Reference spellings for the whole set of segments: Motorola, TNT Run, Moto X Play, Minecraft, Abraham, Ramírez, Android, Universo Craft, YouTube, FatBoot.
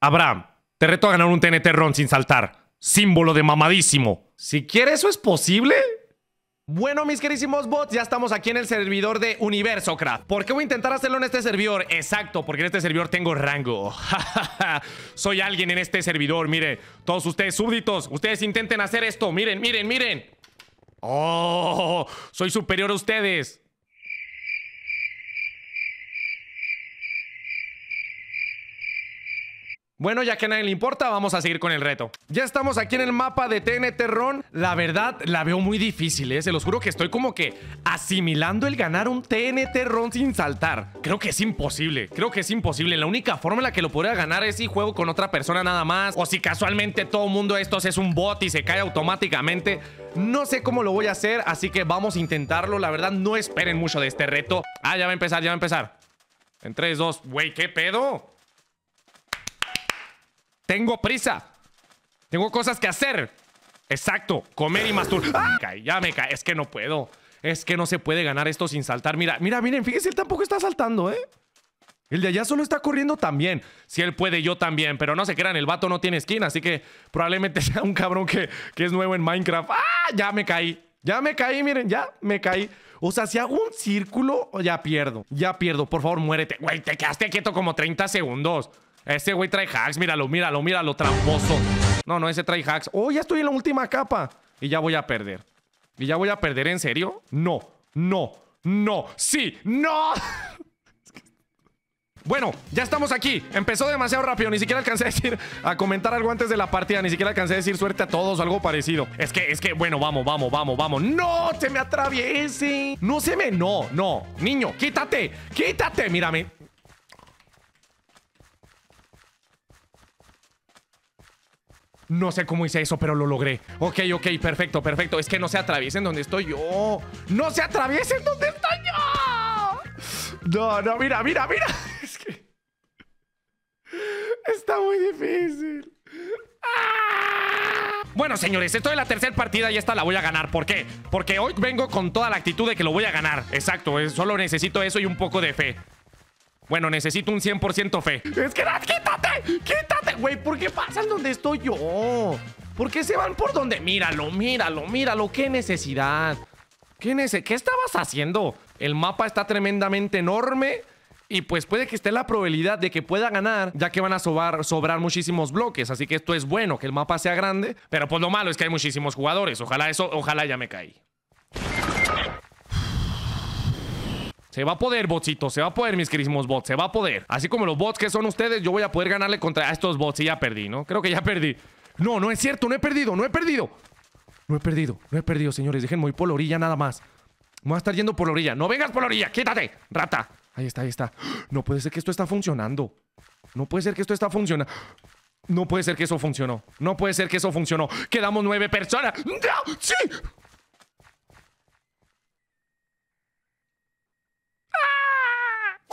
Abraham, te reto a ganar un TNT Run sin saltar. Símbolo de mamadísimo. Si quiere, ¿eso es posible? Bueno, mis queridísimos bots, ya estamos aquí en el servidor de Universo Craft. ¿Por qué voy a intentar hacerlo en este servidor? Exacto, porque en este servidor tengo rango. Soy alguien en este servidor, miren. Todos ustedes súbditos, ustedes intenten hacer esto. Miren, miren, miren. ¡Oh! Soy superior a ustedes. Bueno, ya que a nadie le importa, vamos a seguir con el reto. Ya estamos aquí en el mapa de TNT Run. La verdad, la veo muy difícil, ¿eh? Se los juro que estoy como que asimilando el ganar un TNT Run sin saltar. Creo que es imposible. Creo que es imposible. La única forma en la que lo podría ganar es si juego con otra persona nada más. O si casualmente todo mundo de estos es un bot y se cae automáticamente. No sé cómo lo voy a hacer, así que vamos a intentarlo. La verdad, no esperen mucho de este reto. Ah, ya va a empezar, ya va a empezar. En 3, 2... Güey, ¿qué pedo? Tengo prisa. Tengo cosas que hacer. Exacto. Comer y masturbar. ¡Ah! Ya me cae. Es que no puedo. Es que no se puede ganar esto sin saltar. Mira, mira, miren. Fíjense, él tampoco está saltando, ¿eh? El de allá solo está corriendo también. Si él puede, yo también. Pero no se crean, el vato no tiene skin. Así que probablemente sea un cabrón que es nuevo en Minecraft. ¡Ah! Ya me caí. Ya me caí, miren. Ya me caí. O sea, si hago un círculo, ya pierdo. Ya pierdo. Por favor, muérete. Güey, te quedaste quieto como 30 segundos. Ese güey trae hacks, míralo, míralo, míralo, tramposo. No, no, ese trae hacks. Oh, ya estoy en la última capa. Y ya voy a perder. ¿Y ya voy a perder? ¿En serio? No, no, no, sí, no. Bueno, ya estamos aquí. Empezó demasiado rápido. Ni siquiera alcancé a decir, a comentar algo antes de la partida. Ni siquiera alcancé a decir suerte a todos o algo parecido. Es que, bueno, vamos, vamos, vamos, vamos. ¡No! ¡Se me atraviese! ¡No se me! ¡No, no! Niño, quítate, quítate, mírame. No sé cómo hice eso, pero lo logré. Ok, ok, perfecto, perfecto. Es que no se atraviesen donde estoy yo. ¡No se atraviesen donde estoy yo! No, no, mira, mira, mira. Es que... está muy difícil. ¡Ah! Bueno, señores, esto es la tercera partida y esta la voy a ganar. ¿Por qué? Porque hoy vengo con toda la actitud de que lo voy a ganar. Exacto, solo necesito eso y un poco de fe. Bueno, necesito un 100% fe. Es que... ¡quítate! ¡Quítate! Güey, ¿por qué pasan donde estoy yo? ¿Por qué se van por donde? Míralo, míralo, míralo. ¡Qué necesidad! ¿Qué estabas haciendo? El mapa está tremendamente enorme. Y pues puede que esté la probabilidad de que pueda ganar, ya que van a sobrar muchísimos bloques. Así que esto es bueno, que el mapa sea grande. Pero pues lo malo es que hay muchísimos jugadores. Ojalá eso... ojalá ya me caí. Se va a poder, botsito, se va a poder, mis queridísimos bots, se va a poder. Así como los bots que son ustedes, yo voy a poder ganarle contra estos bots. Y ya perdí, ¿no? Creo que ya perdí. No, no es cierto, no he perdido, no he perdido. No he perdido, no he perdido, señores. Déjenme ir por la orilla nada más. Me voy a estar yendo por la orilla. ¡No vengas por la orilla! ¡Quítate, rata! Ahí está, ahí está. No puede ser que esto está funcionando. No puede ser que esto está funcionando. No puede ser que eso funcionó. No puede ser que eso funcionó. Quedamos 9 personas. ¡No! ¡Sí!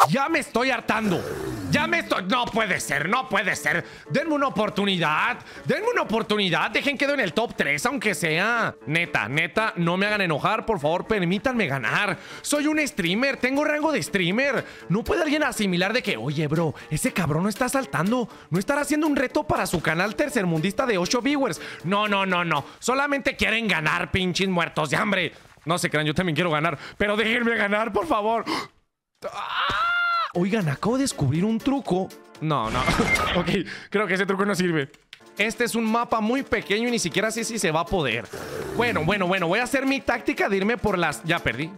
Ya me estoy hartando. Ya me estoy... No puede ser, no puede ser. Denme una oportunidad. Denme una oportunidad. Dejen que quedo en el top 3, aunque sea. Neta, neta, no me hagan enojar. Por favor, permítanme ganar. Soy un streamer, tengo rango de streamer. No puede alguien asimilar de que, oye, bro, ese cabrón no está saltando. No estará haciendo un reto para su canal tercermundista de 8 viewers. No, no, no, no. Solamente quieren ganar, pinches muertos de hambre. No se crean, yo también quiero ganar. Pero déjenme ganar, por favor. ¡Ah! Oigan, acabo de descubrir un truco. No, no. Ok, creo que ese truco no sirve. Este es un mapa muy pequeño y ni siquiera sé si se va a poder. Bueno, voy a hacer mi táctica de irme por las... Ya perdí.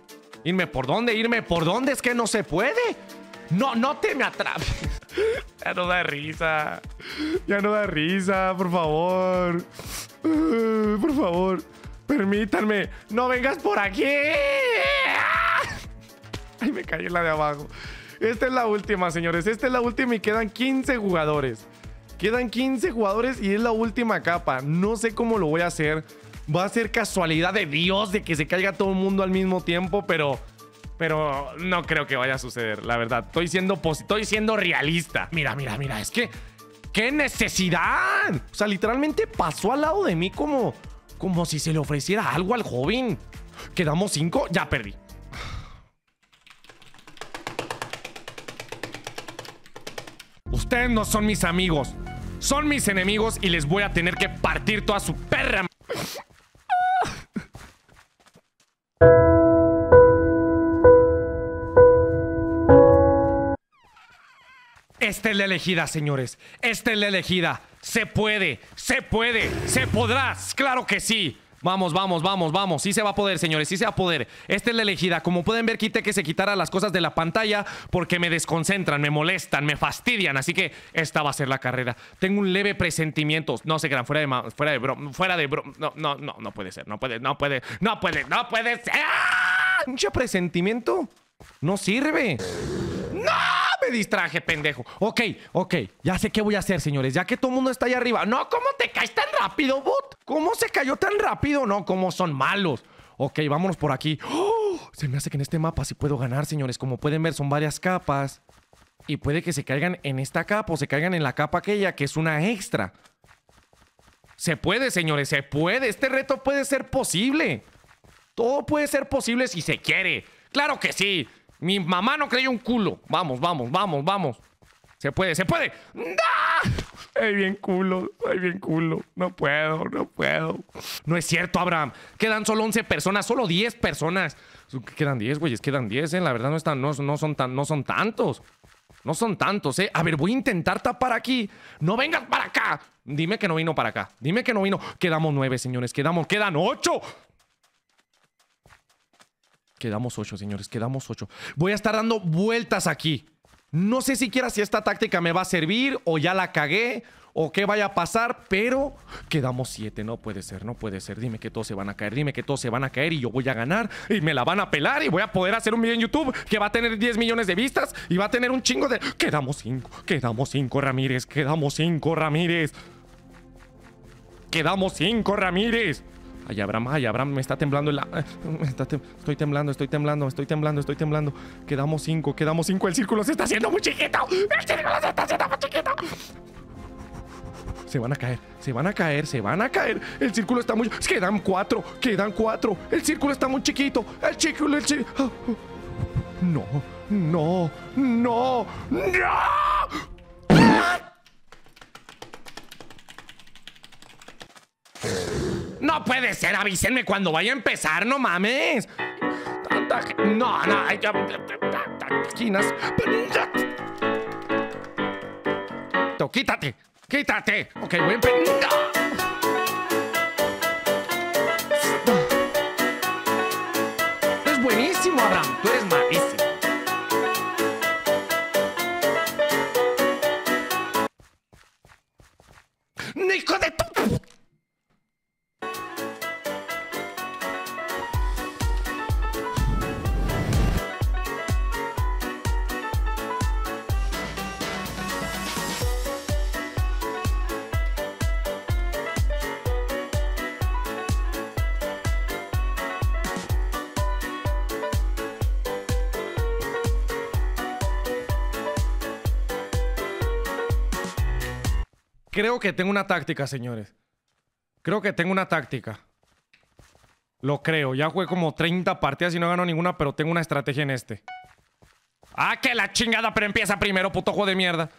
¿Irme por dónde? ¿Irme por dónde? Es que no se puede. No, no te me atrapes. Ya no da risa. Ya no da risa, por favor. Por favor, permítanme. No vengas por aquí. Ay, me caí en la de abajo. Esta es la última, señores. Esta es la última y quedan 15 jugadores. Quedan 15 jugadores y es la última capa. No sé cómo lo voy a hacer. Va a ser casualidad de Dios de que se caiga todo el mundo al mismo tiempo, pero no creo que vaya a suceder, la verdad. Estoy siendo realista. Mira, mira, mira. Es que... ¡qué necesidad! O sea, literalmente pasó al lado de mí como si se le ofreciera algo al joven. Quedamos 5. Ya perdí. Ustedes no son mis amigos. Son mis enemigos y les voy a tener que partir toda su perra. Esta es la elegida, señores. Esta es la elegida. Se puede, se puede, se podrá. Claro que sí. Vamos, vamos, vamos, vamos. Sí se va a poder, señores, sí se va a poder. Esta es la elegida. Como pueden ver, quité que se quitara las cosas de la pantalla porque me desconcentran, me molestan, me fastidian. Así que esta va a ser la carrera. Tengo un leve presentimiento. No se crean, fuera de broma. No puede ser, no puede ser. ¡Ah! Mucho presentimiento. No sirve. ¡No! Me distraje, pendejo. Ok, ok. Ya sé qué voy a hacer, señores. Ya que todo el mundo está ahí arriba. No, ¿cómo te caes tan rápido, bot? ¿Cómo se cayó tan rápido? No, ¿cómo son malos? Ok, vámonos por aquí. ¡Oh! Se me hace que en este mapa sí puedo ganar, señores. Como pueden ver, son varias capas. Y puede que se caigan en esta capa o se caigan en la capa aquella, que es una extra. Se puede, señores, se puede. Este reto puede ser posible. Todo puede ser posible si se quiere. ¡Claro que sí! Mi mamá no creyó un culo. Vamos, vamos, vamos, vamos. Se puede, se puede. ¡Ah! Ay, bien culo, ay, bien culo. No puedo, no puedo. No es cierto, Abraham. Quedan solo 11 personas, solo 10 personas. Quedan 10, güeyes, quedan 10, ¿eh? La verdad no son tantos. No son tantos, ¿eh? A ver, voy a intentar tapar aquí. ¡No vengas para acá! Dime que no vino para acá. Dime que no vino. Quedamos 9, señores. Quedan 8. Quedamos 8, señores, quedamos 8. Voy a estar dando vueltas aquí. No sé siquiera si esta táctica me va a servir o ya la cagué o qué vaya a pasar, pero quedamos 7. No puede ser, no puede ser. Dime que todos se van a caer, dime que todos se van a caer y yo voy a ganar y me la van a pelar y voy a poder hacer un video en YouTube que va a tener 10 millones de vistas y va a tener un chingo de... Quedamos 5, quedamos 5, Ramírez, quedamos 5, Ramírez. Quedamos 5, Ramírez. Ay, Abraham, me está temblando el... Estoy temblando. Quedamos 5, quedamos 5. El círculo se está haciendo muy chiquito. El círculo se está haciendo muy chiquito. Se van a caer, se van a caer, se van a caer. El círculo está muy... Quedan 4, quedan 4. El círculo está muy chiquito. El círculo... No. No puede ser, avísenme cuando vaya a empezar, no mames. No, esquinas. Quítate, quítate. Ok, voy a empezar. Tú eres buenísimo, Abraham, tú eres malísimo. ¡Hijo de tu! Creo que tengo una táctica, señores. Creo que tengo una táctica. Lo creo. Ya jugué como 30 partidas y no gano ninguna, pero tengo una estrategia en este. ¡Ah, que la chingada! Pero empieza primero, puto juego de mierda.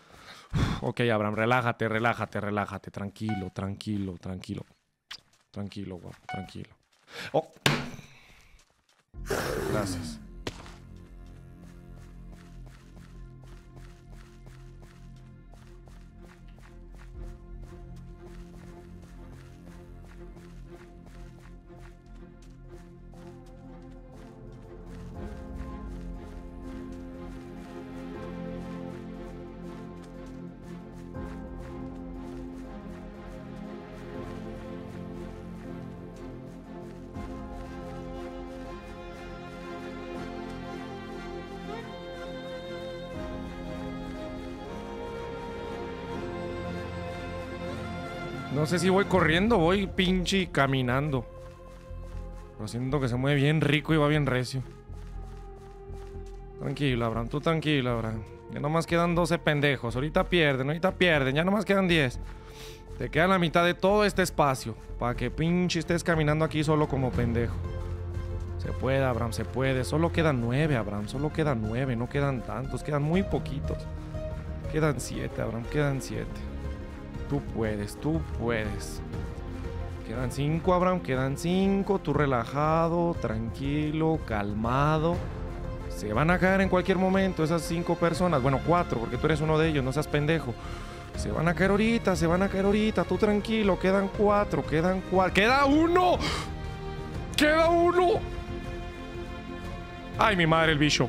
Ok, Abraham, relájate. Tranquilo. Tranquilo, guapo, tranquilo. Oh. Gracias. No sé si voy corriendo, voy pinche caminando. Pero siento que se mueve bien rico y va bien recio. Tranquilo, Abraham, tú tranquilo, Abraham. Ya nomás quedan 12 pendejos. Ahorita pierden. Ya nomás quedan 10. Te queda la mitad de todo este espacio. Para que pinche estés caminando aquí solo como pendejo. Se puede, Abraham, se puede. Solo quedan 9, Abraham. Solo quedan 9. No quedan tantos. Quedan muy poquitos. Quedan 7, Abraham. Quedan 7. Tú puedes, tú puedes. Quedan 5, Abraham, quedan 5. Tú relajado, tranquilo, calmado. Se van a caer en cualquier momento esas 5 personas. Bueno, 4, porque tú eres uno de ellos, no seas pendejo. Se van a caer ahorita, se van a caer ahorita. Tú tranquilo, quedan 4, quedan 4. ¡Queda 1! ¡Queda 1! ¡Ay, mi madre, el bicho!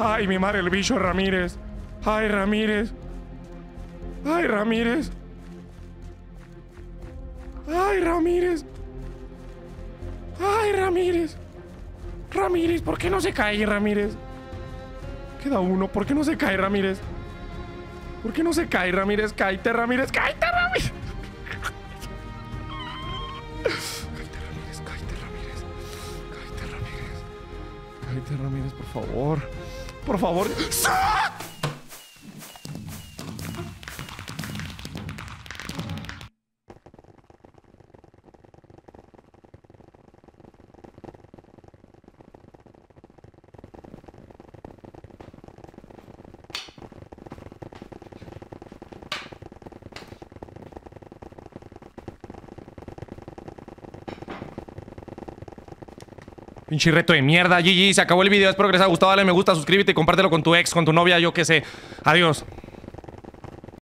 ¡Ay, mi madre, el bicho, Ramírez! ¡Ay, Ramírez! ¡Ay, Ramírez! ¡Ay, Ramírez! ¡Ay, Ramírez! Ramírez, ¿por qué no se cae, Ramírez? Queda 1, ¿por qué no se cae, Ramírez? ¿Por qué no se cae, Ramírez? ¡Cáete, Ramírez! ¡Cáete, Ramírez! ¡Cáete, Ramírez! ¡Cáete, Ramírez! ¡Cáete, Ramírez! ¡Cáete, Ramírez, por favor! ¡Por favor! ¡Sí! Pinche reto de mierda, GG, se acabó el video. Espero que les haya gustado, dale me gusta, suscríbete y compártelo con tu ex, con tu novia, yo qué sé. Adiós.